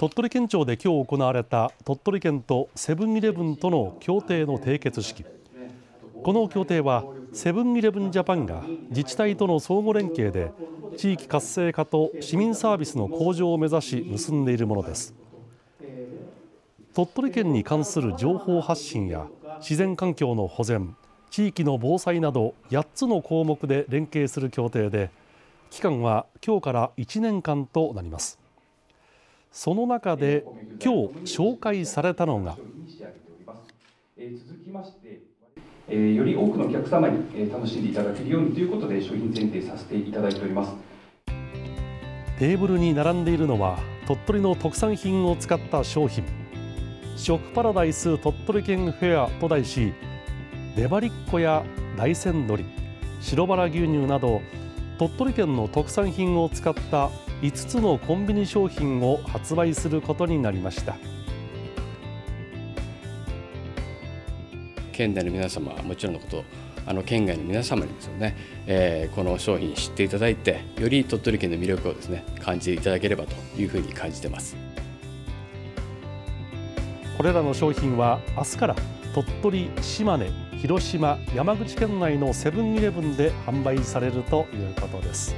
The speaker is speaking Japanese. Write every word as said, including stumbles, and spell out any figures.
鳥取県庁で今日行われた鳥取県とセブンイレブンとの協定の締結式。この協定はセブンイレブンジャパンが自治体との相互連携で地域活性化と市民サービスの向上を目指し結んでいるものです。鳥取県に関する情報発信や自然環境の保全、地域の防災などやっつの項目で連携する協定で、期間は今日からいちねんかんとなります。その中で今日紹介されたのが、より多くのお客様に楽しんでいただけるようにということで商品選定させていただいております。テーブルに並んでいるのは鳥取の特産品を使った商品、食パラダイス鳥取県フェアと題し、ねばりっこや大山鶏、白バラ牛乳など鳥取県の特産品を使ったいつつのコンビニ商品を発売することになりました。県内の皆様はもちろんのこと、あの県外の皆様にですよね、えー、この商品知っていただいて、より鳥取県の魅力をですね感じていただければというふうに感じてます。これらの商品は明日から鳥取、島根、広島、山口県内のセブンイレブンで販売されるということです。